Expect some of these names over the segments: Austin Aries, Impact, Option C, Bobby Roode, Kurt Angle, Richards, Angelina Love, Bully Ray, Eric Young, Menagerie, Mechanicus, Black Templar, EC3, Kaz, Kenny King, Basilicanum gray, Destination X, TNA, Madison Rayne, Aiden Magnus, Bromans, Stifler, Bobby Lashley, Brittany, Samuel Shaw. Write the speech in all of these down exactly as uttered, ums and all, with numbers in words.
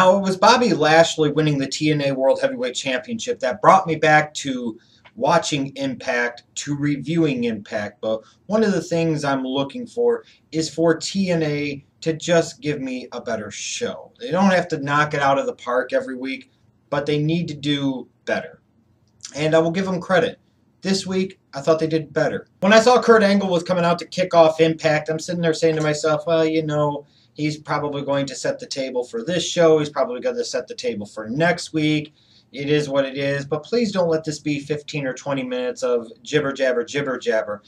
Now, it was Bobby Lashley winning the T N A World Heavyweight Championship that brought me back to watching Impact, to reviewing Impact. But one of the things I'm looking for is for T N A to just give me a better show. They don't have to knock it out of the park every week, but they need to do better. And I will give them credit. This week, I thought they did better. When I saw Kurt Angle was coming out to kick off Impact, I'm sitting there saying to myself, well, you know, he's probably going to set the table for this show. He's probably going to set the table for next week. It is what it is. But please don't let this be fifteen or twenty minutes of jibber jabber, jibber jabber.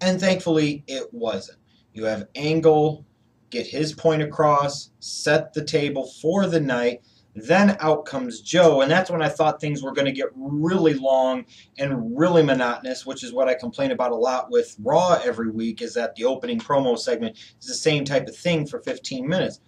And thankfully, it wasn't. You have Angle get his point across, set the table for the night. Then out comes Joe, and that's when I thought things were going to get really long and really monotonous, which is what I complain about a lot with Raw every week, is that the opening promo segment is the same type of thing for fifteen minutes.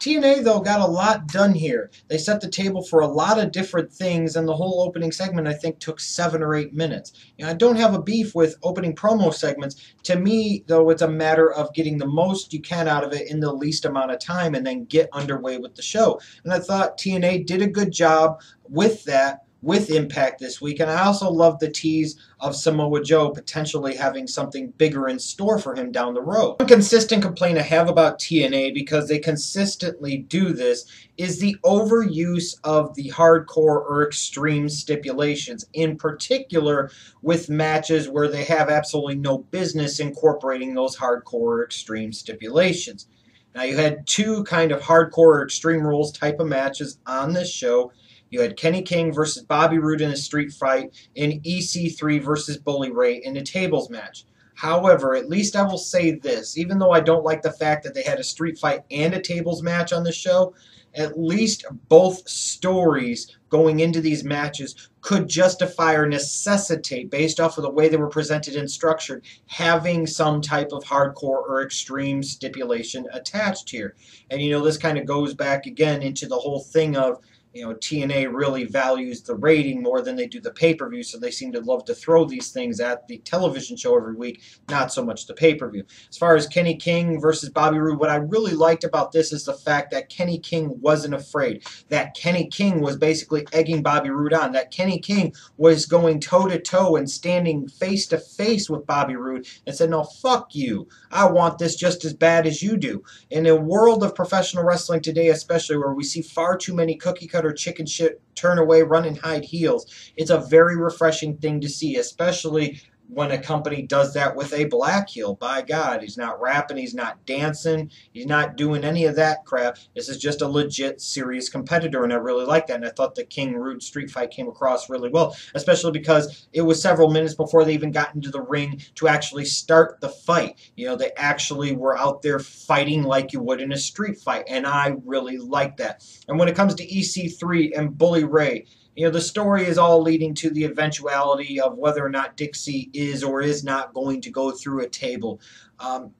T N A, though, got a lot done here. They set the table for a lot of different things, and the whole opening segment, I think, took seven or eight minutes. You know, I don't have a beef with opening promo segments. To me, though, it's a matter of getting the most you can out of it in the least amount of time and then get underway with the show. And I thought T N A did a good job with that, with Impact this week. And I also love the tease of Samoa Joe potentially having something bigger in store for him down the road. One consistent complaint I have about T N A, because they consistently do this, is the overuse of the hardcore or extreme stipulations, in particular with matches where they have absolutely no business incorporating those hardcore or extreme stipulations. Now, you had two kind of hardcore or extreme rules type of matches on this show. You had Kenny King versus Bobby Roode in a street fight, and E C three versus Bully Ray in a tables match. However, at least I will say this, even though I don't like the fact that they had a street fight and a tables match on the show, at least both stories going into these matches could justify or necessitate, based off of the way they were presented and structured, having some type of hardcore or extreme stipulation attached here. And you know, this kind of goes back again into the whole thing of, you know, T N A really values the rating more than they do the pay-per-view, so they seem to love to throw these things at the television show every week, not so much the pay-per-view. As far as Kenny King versus Bobby Roode, what I really liked about this is the fact that Kenny King wasn't afraid, that Kenny King was basically egging Bobby Roode on, that Kenny King was going toe-to-toe and standing face-to-face with Bobby Roode and said, no, fuck you. I want this just as bad as you do. In a world of professional wrestling today, especially, where we see far too many cookie-cutter or chicken shit, turn away, run and hide heels, it's a very refreshing thing to see, especially when a company does that with a black heel. By God, he's not rapping, he's not dancing, he's not doing any of that crap. This is just a legit, serious competitor, and I really like that. And I thought the King Roode street fight came across really well, especially because it was several minutes before they even got into the ring to actually start the fight. You know, they actually were out there fighting like you would in a street fight, and I really like that. And when it comes to E C three and Bully Ray, you know, the story is all leading to the eventuality of whether or not Dixie is or is not going to go through a table. Um,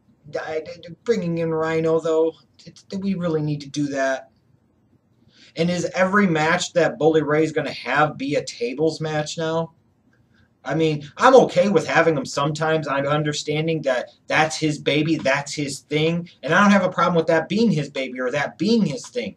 I, bringing in Rhino, though, do we really need to do that? And is every match that Bully Ray is going to have be a tables match now? I mean, I'm okay with having him sometimes. I'm understanding that that's his baby, that's his thing, and I don't have a problem with that being his baby or that being his thing.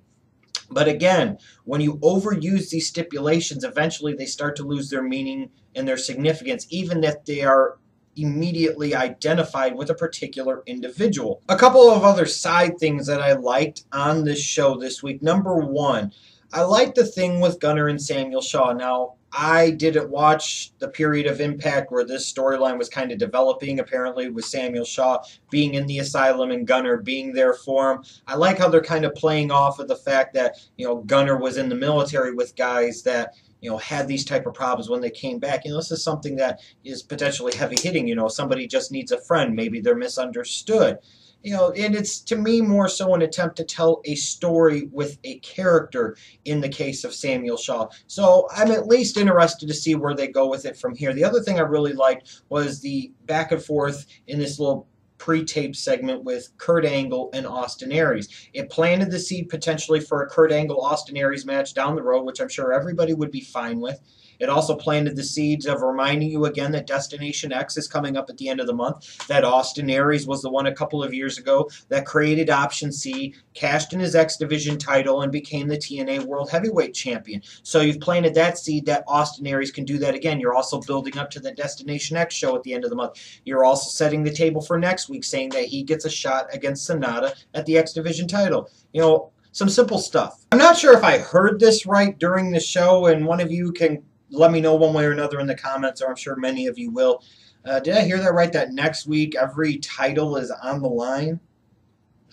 But again, when you overuse these stipulations, eventually they start to lose their meaning and their significance, even if they are immediately identified with a particular individual. A couple of other side things that I liked on this show this week. Number one, I liked the thing with Gunner and Samuel Shaw. Now, I didn't watch the period of Impact where this storyline was kind of developing, apparently, with Samuel Shaw being in the asylum and Gunner being there for him. I like how they're kind of playing off of the fact that, you know, Gunner was in the military with guys that, you know, had these type of problems when they came back. You know, this is something that is potentially heavy hitting. You know, somebody just needs a friend. Maybe they're misunderstood. You know, and it's, to me, more so an attempt to tell a story with a character in the case of Samuel Shaw. So I'm at least interested to see where they go with it from here. The other thing I really liked was the back and forth in this little pre-tape segment with Kurt Angle and Austin Aries. It planted the seed potentially for a Kurt Angle-Austin Aries match down the road, which I'm sure everybody would be fine with. It also planted the seeds of reminding you again that Destination X is coming up at the end of the month, that Austin Aries was the one a couple of years ago that created Option C, cashed in his X Division title, and became the T N A World Heavyweight Champion. So you've planted that seed that Austin Aries can do that again. You're also building up to the Destination X show at the end of the month. You're also setting the table for next week, saying that he gets a shot against Sonata at the X Division title. You know, some simple stuff. I'm not sure if I heard this right during the show, and one of you can let me know one way or another in the comments, or I'm sure many of you will. Uh, did I hear that right, that next week every title is on the line?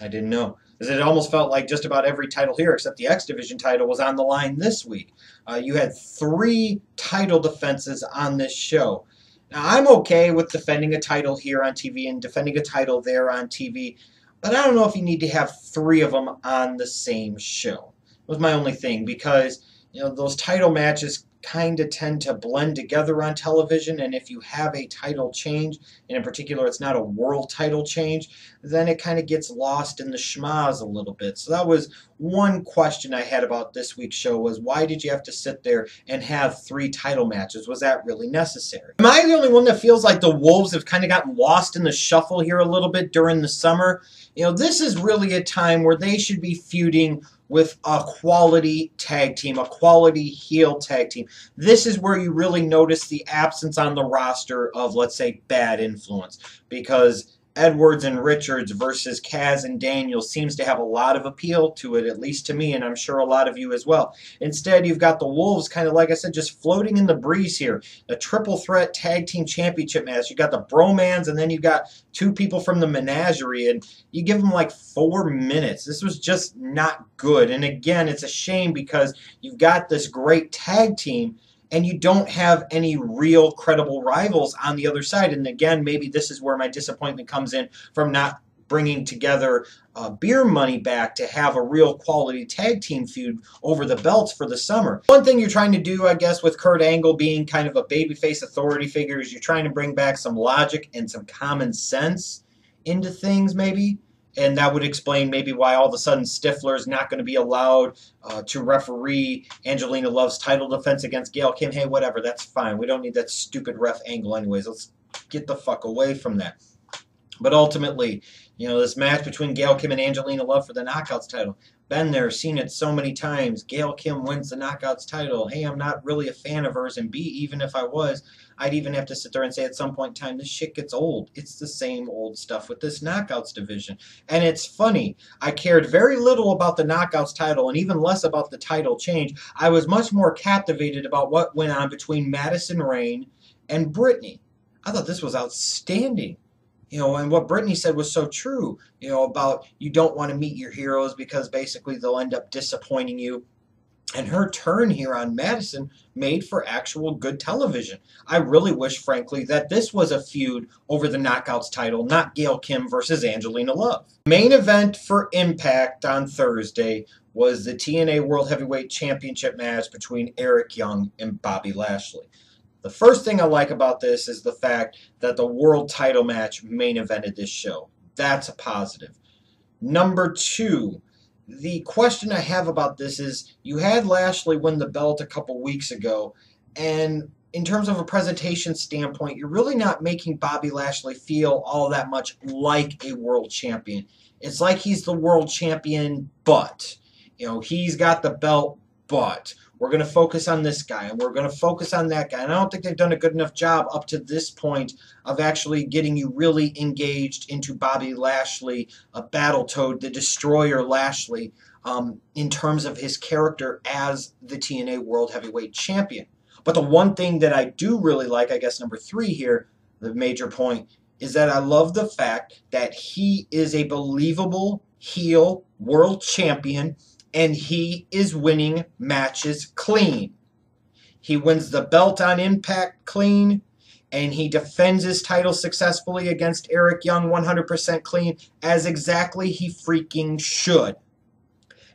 I didn't know. Because it almost felt like just about every title here, except the X Division title, was on the line this week. Uh, you had three title defenses on this show. Now, I'm okay with defending a title here on T V and defending a title there on T V, but I don't know if you need to have three of them on the same show. That was my only thing, because you know those title matches kind of tend to blend together on television, and if you have a title change, and in particular it's not a world title change, then it kind of gets lost in the schmaz a little bit. So that was one question I had about this week's show, was why did you have to sit there and have three title matches? Was that really necessary? Am I the only one that feels like the Wolves have kind of gotten lost in the shuffle here a little bit during the summer? You know, this is really a time where they should be feuding with a quality tag team, a quality heel tag team. This is where you really notice the absence on the roster of, let's say, Bad Influence, because Edwards and Richards versus Kaz and Daniel seems to have a lot of appeal to it, at least to me, and I'm sure a lot of you as well. Instead, you've got the Wolves kind of, like I said, just floating in the breeze here. A triple threat tag team championship match. You've got the Bromans, and then you've got two people from the Menagerie, and you give them like four minutes. This was just not good. And again, it's a shame because you've got this great tag team, and you don't have any real credible rivals on the other side. And again, maybe this is where my disappointment comes in from not bringing together uh, Beer Money back to have a real quality tag team feud over the belts for the summer. One thing you're trying to do, I guess, with Kurt Angle being kind of a babyface authority figure is you're trying to bring back some logic and some common sense into things, maybe. And that would explain maybe why all of a sudden Stifler is not going to be allowed uh, to referee Angelina Love's title defense against Gail Kim. Hey, whatever, that's fine. We don't need that stupid ref angle anyways. Let's get the fuck away from that. But ultimately, you know, this match between Gail Kim and Angelina Love for the Knockouts title, been there, seen it so many times. Gail Kim wins the Knockouts title. Hey, I'm not really a fan of hers, and B, even if I was, I'd even have to sit there and say at some point in time, this shit gets old. It's the same old stuff with this Knockouts division. And it's funny, I cared very little about the Knockouts title and even less about the title change. I was much more captivated about what went on between Madison Rayne and Brittany. I thought this was outstanding. You know, and what Brittany said was so true, you know, about you don't want to meet your heroes because basically they'll end up disappointing you. And her turn here on Madison made for actual good television. I really wish, frankly, that this was a feud over the Knockouts title, not Gail Kim versus Angelina Love. Main event for Impact on Thursday was the T N A World Heavyweight Championship match between Eric Young and Bobby Lashley. The first thing I like about this is the fact that the world title match main evented this show. That's a positive. Number two, the question I have about this is you had Lashley win the belt a couple weeks ago, and in terms of a presentation standpoint, you're really not making Bobby Lashley feel all that much like a world champion. It's like he's the world champion, but, you know, he's got the belt, but we're going to focus on this guy, and we're going to focus on that guy. And I don't think they've done a good enough job up to this point of actually getting you really engaged into Bobby Lashley, a Battletoad, the Destroyer Lashley, um, in terms of his character as the T N A World Heavyweight Champion. But the one thing that I do really like, I guess number three here, the major point, is that I love the fact that he is a believable heel world champion, and he is winning matches clean. He wins the belt on Impact clean, and he defends his title successfully against Eric Young one hundred percent clean, as exactly he freaking should.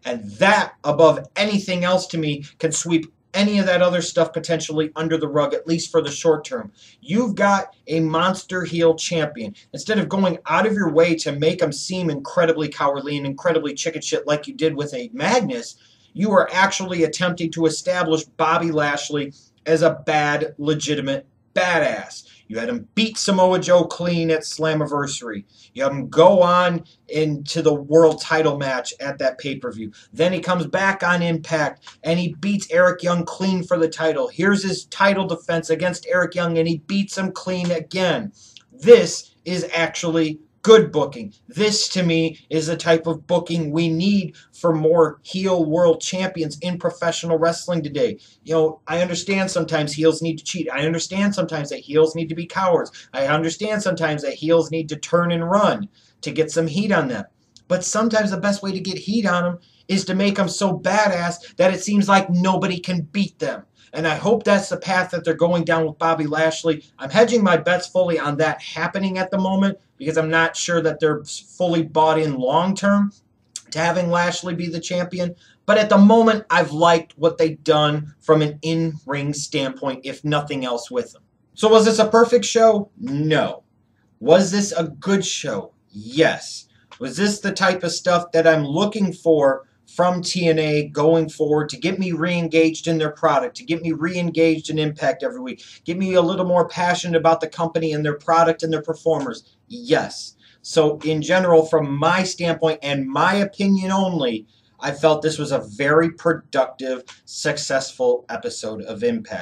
And that, above anything else to me, can sweep any of that other stuff potentially under the rug, at least for the short term. You've got a monster heel champion. Instead of going out of your way to make him seem incredibly cowardly and incredibly chicken shit like you did with Aiden Magnus, you are actually attempting to establish Bobby Lashley as a bad, legitimate badass. You had him beat Samoa Joe clean at Slammiversary. You have him go on into the world title match at that pay-per-view. Then he comes back on Impact, and he beats Eric Young clean for the title. Here's his title defense against Eric Young, and he beats him clean again. This is actually good booking. This, to me, is the type of booking we need for more heel world champions in professional wrestling today. You know, I understand sometimes heels need to cheat. I understand sometimes that heels need to be cowards. I understand sometimes that heels need to turn and run to get some heat on them. But sometimes the best way to get heat on them is to make them so badass that it seems like nobody can beat them. And I hope that's the path that they're going down with Bobby Lashley. I'm hedging my bets fully on that happening at the moment because I'm not sure that they're fully bought in long term to having Lashley be the champion. But at the moment, I've liked what they've done from an in-ring standpoint, if nothing else, with them. So was this a perfect show? No. Was this a good show? Yes. Was this the type of stuff that I'm looking for from T N A going forward to get me re-engaged in their product, to get me re-engaged in Impact every week, get me a little more passionate about the company and their product and their performers? Yes. So in general, from my standpoint and my opinion only, I felt this was a very productive, successful episode of Impact.